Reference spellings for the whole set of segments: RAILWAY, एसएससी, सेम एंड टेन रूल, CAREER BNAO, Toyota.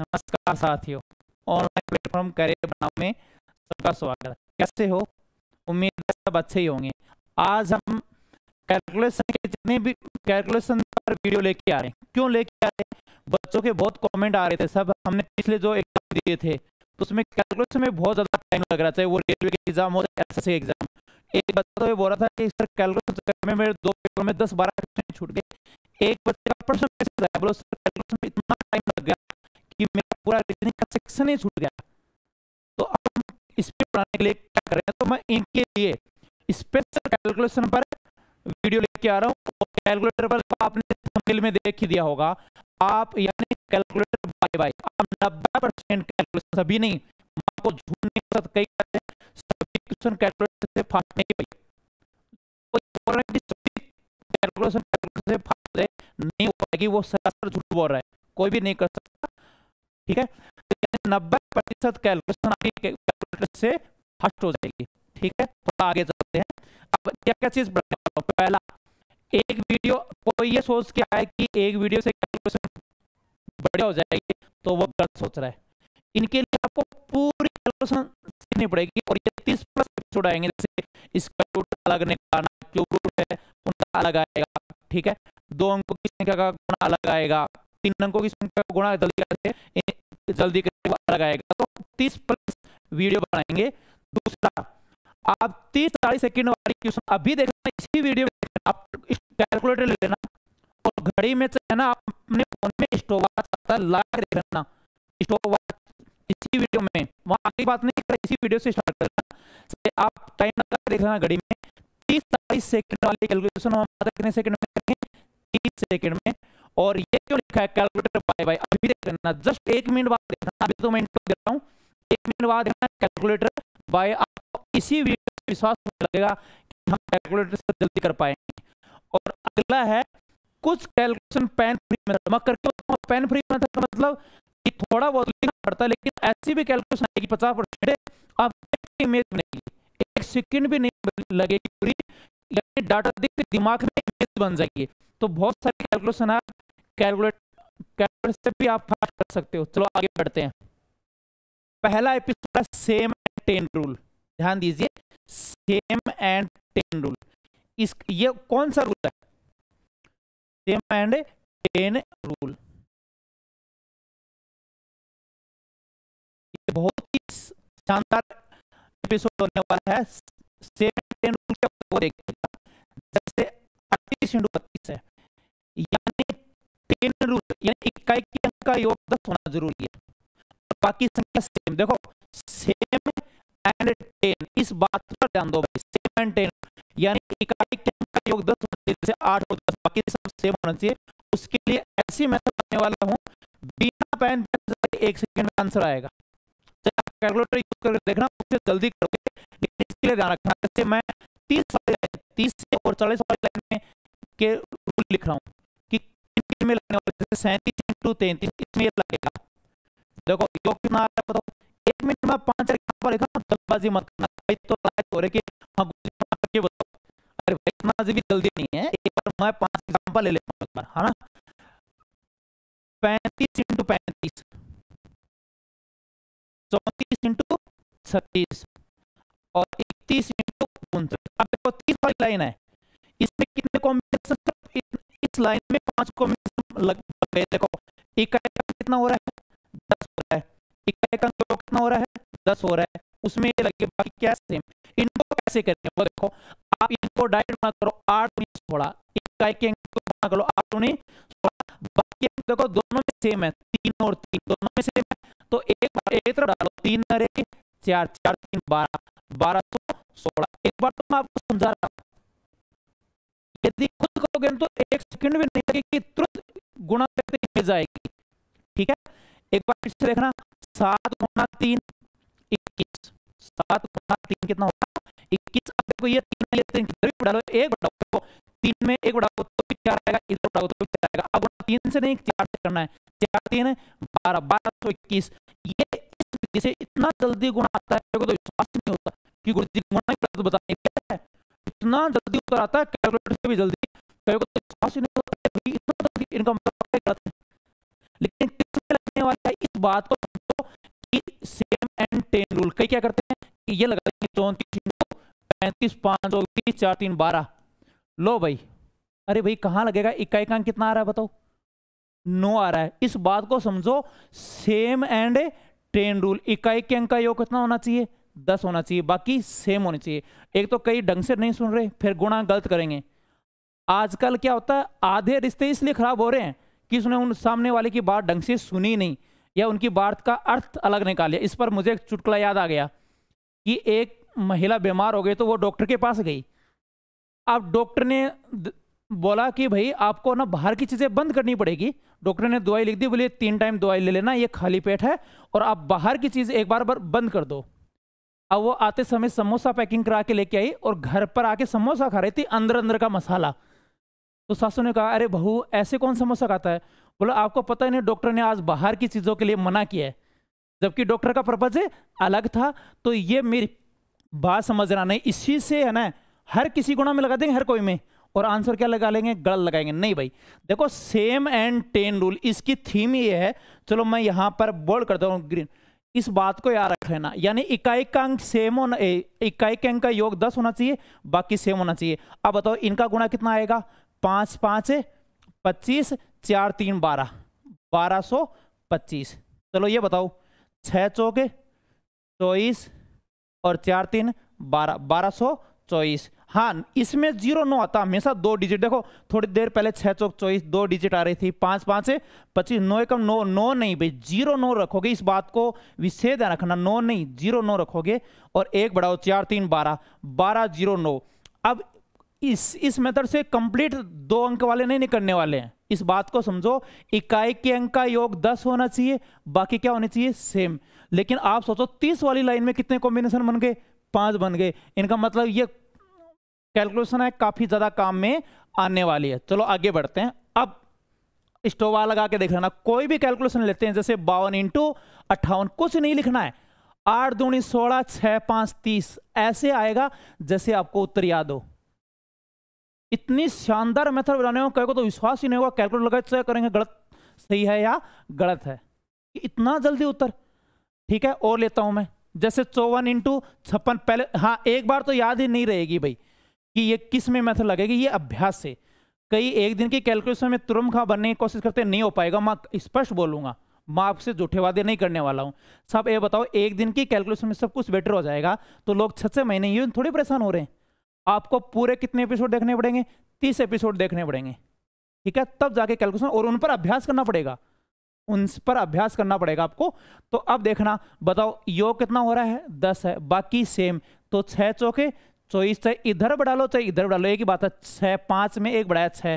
नमस्कार साथियों, online platform career बनाओ में सबका स्वागत है। कैसे हो? उम्मीद है सब अच्छे ही होंगे। आज हम कैलकुलेशन के जितने भी कैलकुलेशन पर वीडियो लेके आ रहे हैं। क्यों लेके आ रहे हैं? बच्चों के बहुत कमेंट आ रहे थे। सब हमने पिछले जो एग्जाम दिए थे तो उसमें कैलकुलेशन में बहुत ज़्यादा टाइम लग रहा था, चाहे वो रेलवे के एग्जाम हो या एसएससी एग्जाम। एक बच्चा तो ये बोल रहा था कि सर कैलकुलेशन में मेरे दो पेपर में 10-12 क्वेश्चन छूट गए। एक बच्चे का प्रश्न कैसे आया, बोलो सर कैलकुलेशन में इतना टाइम लग गया कि मेरा पूरा रीजनिंग का सेक्शन ही छूट गया। तो अब इस पे बनाने के लिए क्या कर रहे हैं, तो मैं इनके लिए स्पेशल कैलकुलेशन पर वीडियो लेके आ रहा हूँ। कैलकुलेटर पर तो आपने थंबनेल में देख ही दिया होगा, आप यानी कैलकुलेटर बाय बाय। आप 90% कैलकुलेशन, सभी नहीं, माँ को झूठ नहीं पता, कई बार सभी क्वेश्चन कैलकुलेटर से फास्ट नहीं पाई। कैलकुलेशन से फास्ट नहीं हो पाएगी, वो सरासर झूठ बोल रहा है, कोई भी नहीं कर सकता। ठीक है, तो 90% कैलकुलेशन आपकी कैलकुलेटर से फास्ट हो जाएगी। ठीक है, थोड़ा आगे चलते हैं। अब क्या क्या चीज़ बताऊँ। पहला, एक वीडियो कोई ये सोच के आया कि एक वीडियो से कैलकुलेशन बढ़िया हो जाएगी, तो वो गलत सोच रहा है। इनके लिए आपको पूरी कैलकुलेशन सीखनी पड़ेगी और ये 30+ एपिसोड आएंगे। जैसे इसका रूट अलग निकालना, क्यूब रूट है उनका अलग आएगा। ठीक है, 2 अंकों की संख्या का गुणा अलग आएगा, 3 अंकों की संख्या का गुणा जल्दी करके अलग आएगा। तो 30+ वीडियो बनाएंगे। दूसरा, आप 30-40 सेकंड वाली क्वेश्चन अभी देखना, इसी वीडियो में देखना। आप कैलकुलेटर ले लेना और घड़ी में चलना, आप अपने फोन में स्टॉप वॉच आता लाइव देख लेना। स्टॉप वॉच इसी वीडियो में, वहाँ आगे बात नहीं कर, इसी वीडियो से स्टार्ट करना। आप टाइम लगा देख लेना घड़ी में। 30-40 सेकंड वाली कैलकुलेशन हम कितने सेकंड में देखें? 30 सेकंड में। और ये क्यों लिखा है कैलकुलेटर बाय बाय? अभी देखना, जस्ट 1 मिनट बाद देखना। अभी तो मैं इंट्रो दे रहा हूँ, 1 मिनट बाद देखना कैलकुलेटर बाय। आपको इसी वीडियो पर विश्वास लगेगा कि हम कैलकुलेटर से जल्दी कर पाएंगे। और अगला है, कुछ कैलकुलेशन पैन फ्री मेथड। मैं करके बताऊँ, पैन फ्री मेथड मतलब कि थोड़ा बहुत लिखना पड़ता है, लेकिन ऐसी भी कैलकुलेशन आएगी 50% आप इमेज बनेगी, 1 सेकेंड भी नहीं लगेगी पूरी, यानी डाटा देख के दिमाग में इमेज बन जाएगी। तो बहुत सारी कैलकुलेशन आप कैलकुलेटर से भी आप फास्ट कर सकते हो। चलो आगे बढ़ते हैं। पहला एपिसोड है सेम एंड 10 रूल। ध्यान दीजिए, सेम एंड 10 रूल। ये कौन सा रूल है? Same and 10 rule. ये बहुत ही शानदार एपिसोड होने वाला है। सेम एंड 10 रूल क्या होता है वो देखिएगा। जैसे 38 × 32 है, यानी 10 रूल, यानी इकाई के अंक का योग 10 होना जरूरी है, बाकी संख्या सेम। देखो, सेम एंड 10, इस बात पर ध्यान दो भाई। सेम एंड 10 यानी इकाई के अंक का योग 10 होना चाहिए, जैसे 8 और 10, बाकी सब सेम होना चाहिए। उसके लिए ऐसी मेथड बनाने वाला हूँ, बिना पैन पेन 1 सेकंड में आंसर आएगा। कैलकुलेटर यूज करके देखना, उससे जल्दी करोगे, लेकिन इसके लिए ध्यान रखना। जैसे मैं 30 और 40 वाली लाइन में के रूल लिख रहा हूँ कि में लगने वाले, जैसे 37 × 33 इसमें लगेगा। देखो योग कितना आ रहा है बताओ। 1 मिनट में 5 एग्जाम्पल लिखा, जल्दबाजी मत करना भाई। तो लाइट हो रही है कि बताओ, अरे भाई इतना भी जल्दी नहीं है, एक बार मैं 5 एग्जाम्पल ले लेता हूँ एक बार, है ना। 35 × 35, 34 × 36 और 31 × 29। अब देखो 30 वाली लाइन है, इसमें कितने कॉम्बिनेशन? इस लाइन में 5 कॉम्बिनेशन लग गए। देखो इकाई का कितना हो रहा है? 10 हो रहा है। इकाई का कितना हो रहा है? 10 हो रहा है। उसमें ये लगे, बाकी क्या सेम। इनको कैसे करेंगे वो देखो। आप इनको डायरेक्ट ना करो, 8 × 16 इकाई के अंक को ना करो, 8 × 16 बाकी अंक देखो दोनों में सेम है, 3 और 3 दोनों में सेम है। तो एक बार एक तरफ डालो, 3 × 4, 4 × 3 = 12, 12 × 16। एक बार तो मैं आपको समझा रहा हूँ, यदि खुद करोगे तो 1 सेकंड भी नहीं लगेगी, तुरंत गुणा करते ही जाएगी। ठीक है, एक बार फिर से देखना, 7 × 3 = 21, 7 × 3 कितना होगा? 21। अब देखो ये 3 डालो, 1 बढ़ाओ, 3 में 1 बढ़ाओ तो 4 आएगा, इधर बढ़ाओ तो 4 आएगा। अब 3 से नहीं 4 से करना है, 4×3 = 12, 12 × 21। ये इस विधि से इतना जल्दी गुणा आता है, मेरे को तो विश्वास नहीं होता कि गुरु जी गुणा ही बताने है, इतना जल्दी उत्तर आता है कैलकुलेटर से भी जल्दी। कई को विश्वास नहीं होता, इतना जल्दी इनका मतलब क्या करते हैं, लेकिन किसमें लगने वाला है इस बात को कि सेम एंड टेन रूल कई क्या करते हैं कि ये लगा देंगे 34, 35, 5, 4, 3, 12। लो भाई, अरे भाई कहाँ लगेगा, इकाई का अंक कितना आ रहा है बताओ, 9 आ रहा है। इस बात को समझो, सेम एंड टेन रूल, इकाई के अंक का योग कितना होना चाहिए, 10 होना चाहिए, बाकी सेम होने चाहिए। एक तो कई ढंग से नहीं सुन रहे, फिर गुणा गलत करेंगे। आजकल क्या होता है, आधे रिश्ते इसलिए खराब हो रहे हैं कि उसने उन सामने वाले की बात ढंग से सुनी नहीं या उनकी बात का अर्थ अलग निकाल लिया। इस पर मुझे एक चुटकुला याद आ गया कि एक महिला बीमार हो गई तो वो डॉक्टर के पास गई। अब डॉक्टर ने बोला कि भाई आपको ना बाहर की चीज़ें बंद करनी पड़ेगी। डॉक्टर ने दवाई लिख दी, बोले 3 टाइम दवाई ले लेना, ये खाली पेट है, और आप बाहर की चीज़ एक बार बंद कर दो। अब वो आते समय समोसा पैकिंग करा के लेके आई और घर पर आके समोसा खा रही थी, अंदर अंदर का मसाला। तो सासू ने कहा, अरे बहू ऐसे कौन समोसा खाता है? बोला आपको पता ही नहीं, डॉक्टर ने आज बाहर की चीज़ों के लिए मना किया है, जबकि डॉक्टर का पर्पज़ अलग था। तो ये मेरी बात समझना नहीं, इसी से है ना, हर किसी गुणा में लगा देंगे, हर कोई में, और आंसर क्या लगा लेंगे, गलत लगाएंगे। नहीं भाई, देखो सेम एंड टेन रूल, इसकी थीम ये है। चलो मैं यहाँ पर बोल्ड करता हूँ ग्रीन, इस बात को याद रख लेना, यानी इकाई का अंक सेम होना, इकाई के अंक का योग 10 होना चाहिए, बाकी सेम होना चाहिए। अब बताओ इनका गुणा कितना आएगा, 5, 5, 25, 4, 3, 12, 1225। चलो ये बताओ, 6 चौके 24 और 4, 3, 12, 1224। हाँ, इसमें 0 9 आता हमेशा, 2 डिजिट। देखो थोड़ी देर पहले 6 चौक 24 2 डिजिट आ रही थी, 5, 5 से 25, 9 एकम 9 9 नहीं भाई, 0 9 रखोगे, इस बात को विशेष ध्यान रखना, 9 नहीं 0 9 रखोगे। और 1 बढ़ाओ, 4, 3, 12 12 0 9। अब इस मेथड से कंप्लीट 2 अंक वाले नहीं निकलने वाले हैं, इस बात को समझो। इकाई के अंक का योग 10 होना चाहिए, बाकी क्या होने चाहिए, सेम। लेकिन आप सोचो 30 वाली लाइन में कितने कॉम्बिनेशन बन गए, 5 बन गए। इनका मतलब ये कैलकुलेशन है काफी ज्यादा काम में आने वाली है। चलो आगे बढ़ते हैं। अब स्टोवा लगा के देख लेना, कोई भी कैलकुलेशन लेते हैं, जैसे 52 × 58, कुछ नहीं लिखना है, 8 दूनी 16, 6 5 30, ऐसे आएगा जैसे आपको उत्तर याद हो। इतनी शानदार मेथड बनाने में कहीं को तो विश्वास ही नहीं होगा। कैलकुलेटर लगा चेक करेंगे गलत सही है या गलत है, इतना जल्दी उत्तर। ठीक है, और लेता हूं मैं, जैसे 54 × 56 पहले, हाँ एक बार तो याद ही नहीं रहेगी भाई कि ये किस में मेथड लगेगी, ये अभ्यास से। कई एक दिन की कैलकुलेशन में तुरंत खा बनने की कोशिश करते, नहीं हो पाएगा। मैं स्पष्ट बोलूंगा, मैं आपसे झूठे वादे नहीं करने वाला हूँ। सब ये बताओ, एक दिन की कैलकुलेशन में सब कुछ बेटर हो जाएगा तो लोग 6 महीने यूँ थोड़ी परेशान हो रहे हैं। आपको पूरे कितने एपिसोड देखने पड़ेंगे, 30 एपिसोड देखने पड़ेंगे, ठीक है, तब जाके कैलकुलेशन, और उन पर अभ्यास करना पड़ेगा, उन पर अभ्यास करना पड़ेगा आपको। तो अब देखना, बताओ योग कितना हो रहा है, 10 है, बाकी सेम। तो 6 चौके 24, चाहे इधर बढ़ा लो चाहे इधर बढ़ा लो, एक ही बात है। 6 5 में 1 बढ़ाया 6,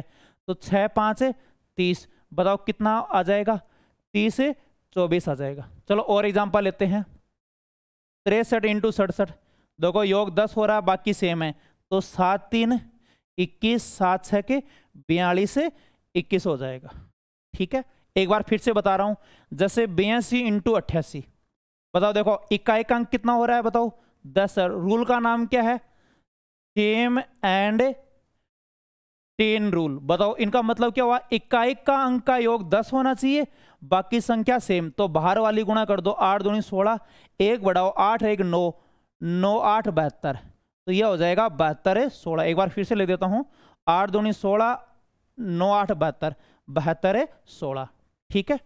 तो 6 5 30। बताओ कितना आ जाएगा, 30 24 आ जाएगा। चलो और एग्जाम्पल लेते हैं, 63 × 67। देखो योग 10 हो रहा है, बाकी सेम है, तो 7 3 21, 7 6 के 42 से 21 हो जाएगा। ठीक है, एक बार फिर से बता रहा हूं, जैसे 82 × 88। बताओ, देखो इकाई का अंक कितना हो रहा है, बताओ 10। रूल का नाम क्या है, सेम एंड टेन रूल। बताओ इनका मतलब क्या हुआ, इकाई का अंक का योग 10 होना चाहिए, बाकी संख्या सेम। तो बाहर वाली गुणा कर दो, 8 दूनी 16, 1 बढ़ाओ 8 1 9, 9 8 72, तो यह हो जाएगा 72 16। एक बार फिर से ले देता हूं, 8 दूनी 16, 9 8 72 72 16। ठीक है,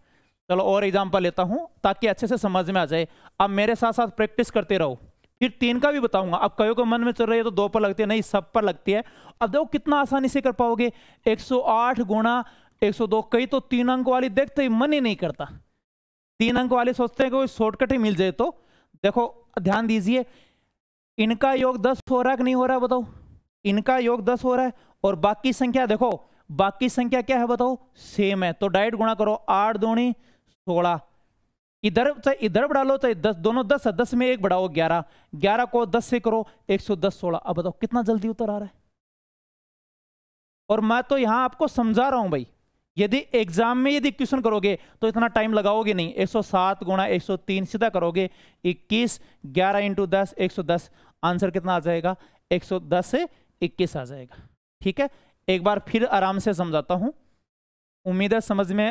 चलो और एग्जाम्पल लेता हूं ताकि अच्छे से समझ में आ जाए। अब मेरे साथ साथ प्रैक्टिस करते रहो, फिर 3 का भी बताऊंगा। अब कईयों को मन में चल रही है तो 2 पर लगती है, नहीं सब पर लगती है। अब देखो कितना आसानी से कर पाओगे, 108 × 102। कई तो 3 अंक वाली देखते ही मन ही नहीं करता, 3 अंक वाले सोचते हैं कोई शॉर्टकट ही मिल जाए। तो देखो ध्यान दीजिए, इनका योग 10 हो रहा है कि नहीं हो रहा है, बताओ इनका योग 10 हो रहा है, और बाकी संख्या देखो, बाकी संख्या क्या है बताओ, सेम है। तो डायरेक्ट गुणा करो, 8 दूनी 16, इधर चाहे इधर बढ़ा लो चाहे 10, दोनों 10 है, 10 में 1 बढ़ाओ 11, 11 को 10 से करो 110 16। अब बताओ कितना जल्दी उतर आ रहा है। और मैं तो यहाँ आपको समझा रहा हूँ भाई, यदि एग्जाम में यदि क्वेश्चन करोगे तो इतना टाइम लगाओगे नहीं, 107 × 103 सीधा करोगे 21, 11 × 10 110, आंसर कितना आ जाएगा, 110 से 21 आ जाएगा। ठीक है, एक बार फिर आराम से समझाता हूँ, उम्मीद है समझ में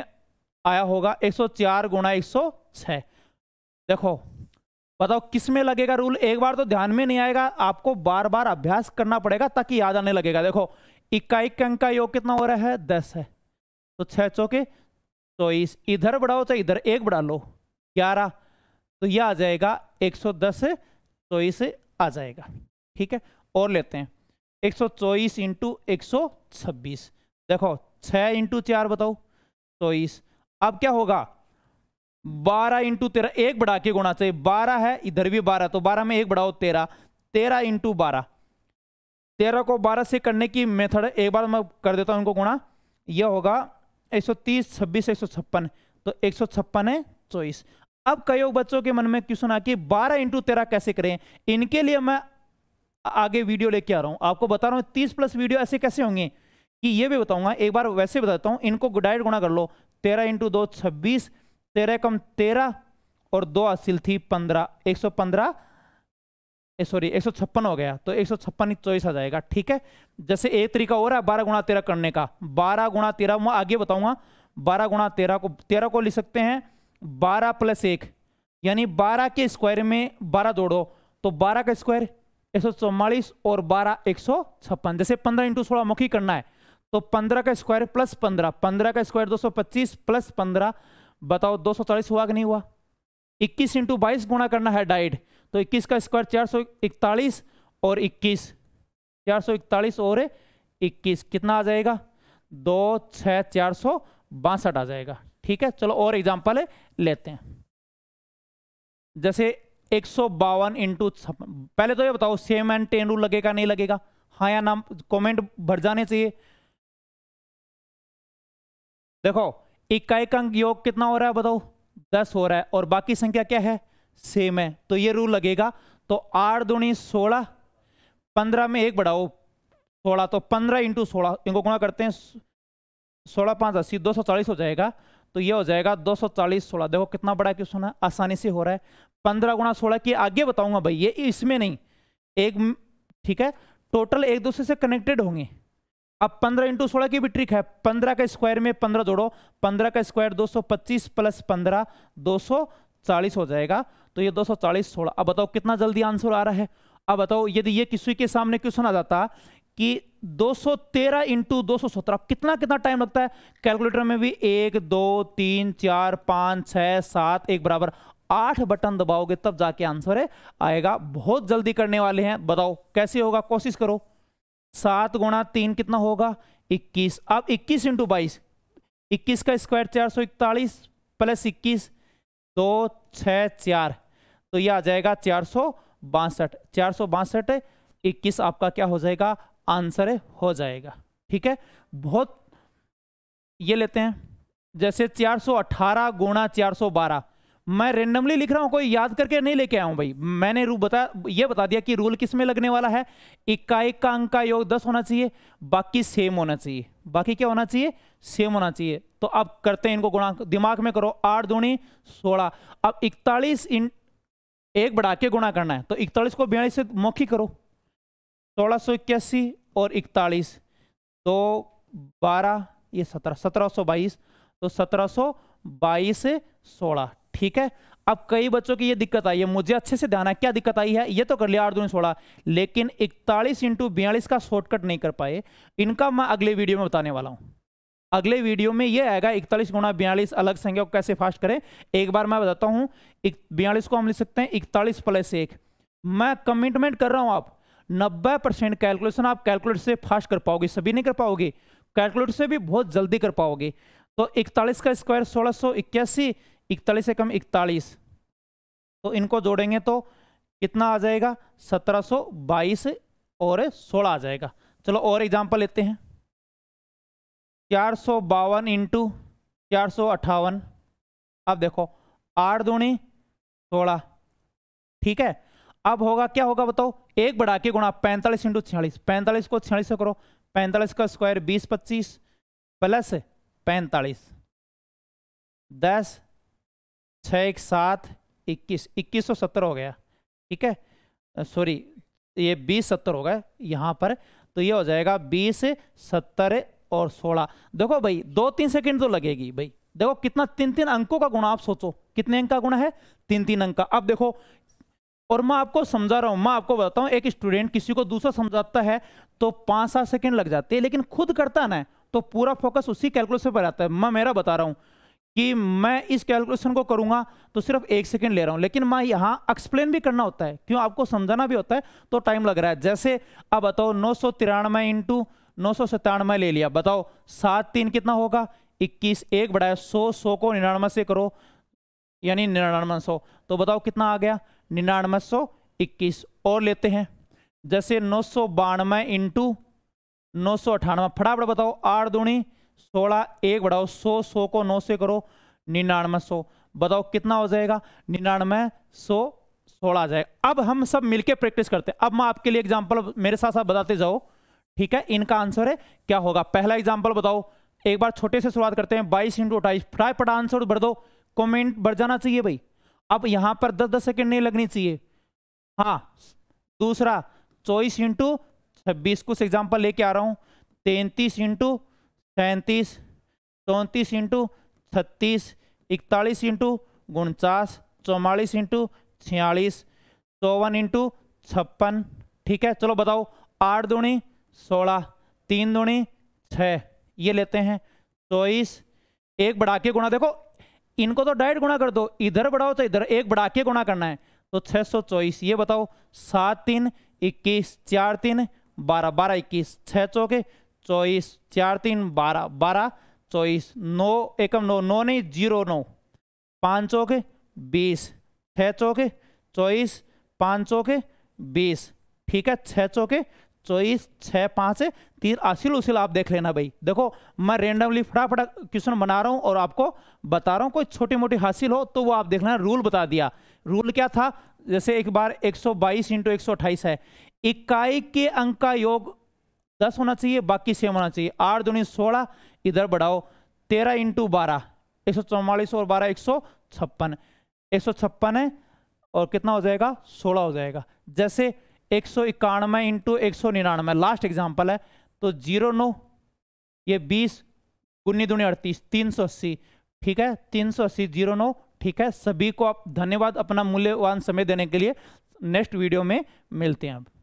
आया होगा। 104 × 100 6। देखो बताओ किस में लगेगा रूल, एक बार तो ध्यान में नहीं आएगा, आपको बार बार अभ्यास करना पड़ेगा ताकि याद आने लगेगा। देखो इकाई के अंक का योग कितना हो रहा है 10 है, तो 6 चौके 24, इधर बढ़ाओ चाहे इधर एक बढ़ा लो 11, तो यह आ जाएगा 110 24 आ जाएगा। ठीक है, और लेते हैं 124 × 126। देखो 6 × 4 बताओ 24, अब क्या होगा 12 × 13, एक बढ़ा के गुणा चाहिए, 12 है इधर भी 12, तो 12 में एक बढ़ाओ 13, 13 × 12, 13 को 12 से करने की मेथड एक बार मैं कर देता हूं इनको गुणा, यह होगा 130 26 156, तो 156 है 24। अब कई बच्चों के मन में क्वेश्चन आ कि 12 × 13 कैसे करें, इनके लिए मैं आगे वीडियो लेके आ रहा हूं, आपको बता रहा हूं 30+ वीडियो ऐसे कैसे होंगे कि ये भी बताऊंगा। एक बार वैसे बताता हूं, इनको डायरेक्ट गुणा कर लो 13 × 2 26, 13 कम 13 और 2 हासिल थी 15, 115 सॉरी 156 हो गया, तो 156 24 आ जाएगा। ठीक है, जैसे एक तरीका हो रहा है 12 × 13 करने का, 12 × 13 मैं आगे बताऊंगा, 12 × 13 को 13 को ले सकते हैं 12 + 1 यानी 12 के स्क्वायर में 12 जोड़ो, तो 12 का स्क्वायर 144 और 12 156, जैसे 15 × 16 मुखी करना है, तो 15 का स्क्वायर प्लस 15, 15 का स्क्वायर 225 प्लस 15, बताओ 240 हुआ कि नहीं हुआ। 21 × 22 गुणा करना है डाइड, तो 21 का स्क्वायर 441 और 21, 441 और 21 कितना आ जाएगा 2 6 462 आ जाएगा। ठीक है, चलो और एग्जाम्पल लेते हैं, जैसे 152 × 56। पहले तो ये बताओ सेम एंड टेन रूल लगेगा नहीं लगेगा, हाँ या ना कमेंट भर जाने चाहिए। देखो इकाई का अंक योग कितना हो रहा है बताओ 10 हो रहा है और बाकी संख्या क्या है सेम है, तो ये रूल लगेगा। तो 8 दूनी 16, 15 में एक बढ़ाओ 16, तो 15 × 16 इनको गुणा करते हैं 16 × 5 80, 240 हो जाएगा, तो ये हो जाएगा 240 × 16। देखो कितना बड़ा क्वेश्चन है, आसानी से हो रहा है। 15 × 16 की आगे बताऊंगा भाई, ये इसमें नहीं एक, ठीक है, टोटल एक दूसरे से कनेक्टेड होंगे। अब 15 × 16 की भी ट्रिक है, 15 का स्क्वायर में 15 जोड़ो, 15 का स्क्वायर 225 प्लस 15 240 हो जाएगा, तो ये 240 × 16। अब बताओ कितना जल्दी आंसर आ रहा है। अब बताओ यदि ये किसी के सामने क्वेश्चन आ जाता कि 213 × 217 कितना टाइम लगता है, कैलकुलेटर में भी 1 2 3 4 5 6 7 एक बराबर 8 बटन दबाओगे तब जाके आंसर आएगा। बहुत जल्दी करने वाले हैं, बताओ कैसे होगा, कोशिश करो। 7 × 3 कितना होगा 21, अब 21 × 22, 21 का स्क्वायर 441 प्लस 21 264, तो यह आ जाएगा 462, 462 21 आपका क्या हो जाएगा आंसर हो जाएगा। ठीक है, बहुत ये लेते हैं, जैसे 418 × 412, मैं रेंडमली लिख रहा हूं, कोई याद करके नहीं लेके आया हूं भाई, मैंने ये बता दिया कि रूल किस में लगने वाला है। इकाई का अंक का योग 10 होना चाहिए, बाकी सेम होना चाहिए, बाकी क्या होना चाहिए सेम होना चाहिए। तो अब करते हैं इनको गुणा, दिमाग में करो 8 दूनी 16, अब 41 एक बढ़ा के गुणा करना है, तो 41 को 42 से मौखी करो, 1681 और 41 2 12 ये 17 1722, तो 1722 16। ठीक है, अब कई बच्चों की ये दिक्कत आई है, मुझे अच्छे से ध्यान है क्या दिक्कत आई है, ये तो कर लिया 8 दूनी 16 लेकिन 41 × 42 का शॉर्टकट नहीं कर पाए, इनका मैं अगले वीडियो में बताने वाला हूँ। अगले वीडियो में ये आएगा 41 × 42 अलग संख्या को कैसे फास्ट करें। एक बार मैं बताता हूँ 42 को हम लिख सकते हैं 41 + 1, मैं कमिटमेंट कर रहा हूँ आप 90% कैलकुलेशन आप कैलकुलेटर से फास्ट कर पाओगे, सभी नहीं कर पाओगे, कैलकुलेटर से भी बहुत जल्दी कर पाओगे। तो 41 का स्क्वायर 1681, 41 से कम 41, तो इनको जोड़ेंगे तो कितना आ जाएगा 1722 और 16 आ जाएगा। चलो और एग्जाम्पल लेते हैं, 452 × 458। अब देखो 8 दूनी 16, ठीक है, अब होगा क्या होगा बताओ, एक बढ़ा के गुणा 45 × 46, 45 को 46 से करो, 45 का स्क्वायर 20 25 प्लस 45 10 6 1 7 21, 2170 हो गया। ठीक है, सॉरी ये 2070 हो गया यहाँ पर, तो ये हो जाएगा 20 70 और 16। देखो भाई 2-3 सेकंड तो लगेगी भाई, देखो कितना तीन तीन अंकों का गुणा, आप सोचो कितने अंक का गुणा है, तीन तीन अंक का। अब देखो, और मैं आपको समझा रहा हूं, मैं आपको बताता हूं, एक स्टूडेंट किसी को दूसरा समझाता है तो 5-7 सेकंड लग जाते हैं, लेकिन खुद करता ना है तो पूरा फोकस उसी कैलकुलेशन पर आता है। मैं मेरा बता रहा हूं कि मैं इस कैलकुलेशन को करूंगा तो सिर्फ 1 सेकंड ले रहा हूं, लेकिन मैं यहां एक्सप्लेन भी करना होता है, क्यों, आपको समझाना भी होता है तो टाइम लग रहा है। जैसे अब बताओ 993 इंटू 997 ले लिया, बताओ 7×3 कितना होगा, 21, 1 बढ़ाया 100, 100 को 99 से करो यानी 9900, तो बताओ कितना आ गया, 9921। और लेते हैं जैसे 992 इंटू 998, फटाफट बताओ 8×2 = 16, 1 बढ़ाओ 100, 100 को 9 से करो 9900, बताओ कितना हो जाएगा, 9916 आ जाएगा। अब हम सब मिलके प्रैक्टिस करते हैं। अब मैं आपके लिए एग्जाम्पल मेरे साथ साथ बताते जाओ, ठीक है, इनका आंसर है क्या होगा। पहला एग्जाम्पल बताओ, एक बार छोटे से शुरुआत करते हैं, 22 × 28, फटाफट आंसर भर दो, कमेंट बढ़ जाना चाहिए भाई। अब यहां पर 10-10 सेकंड नहीं लगनी चाहिए। हाँ, दूसरा 24 × 26, कुछ एग्जाम्पल लेके आ रहा हूं, 33 × 37, 34 × 36, 41 × 49, 44 × 46, 54 × 56, ठीक है। चलो बताओ 8×2 = 16, 3×2 = 6, ये लेते हैं 24, 1 बढ़ा के गुणा, देखो इनको तो डायरेक्ट गुणा कर दो, इधर बढ़ाओ तो इधर, 1 बढ़ा के गुणा करना है तो 624। ये बताओ 7×3 = 21, 4×3 = 12, 12×21, 6×4 = 24, 4×3 = 12, 12×24, 9×1 = 9, 9 नहीं 0 9, 5×4 = 20, 6×4 = 24, 5×4 = 20, ठीक है, 6×4 = 24, 6×5 = 30। असील उसील आप देख लेना भाई। देखो मैं रेंडमली फटाफट क्वेश्चन बना रहा हूं और आपको बता रहा हूं, कोई छोटी मोटी हासिल हो तो वो आप देख लेना। रूल बता दिया, रूल क्या था, जैसे एक बार 122 × 128 है, इकाई के अंक का योग 10 होना चाहिए, बाकी सेम होना चाहिए। 8×2 = 16, इधर बढ़ाओ 13 × 12, 144 और 12 156, 156 है और कितना हो जाएगा, 16 हो जाएगा। जैसे 191 × 199, लास्ट एग्जाम्पल है तो 0×9, ये 20, 19×2 = 38, 380, ठीक है, 380, 0×9, ठीक है। सभी को आप धन्यवाद अपना मूल्यवान समय देने के लिए। नेक्स्ट वीडियो में मिलते हैं आप।